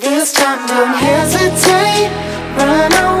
This time don't hesitate, run away.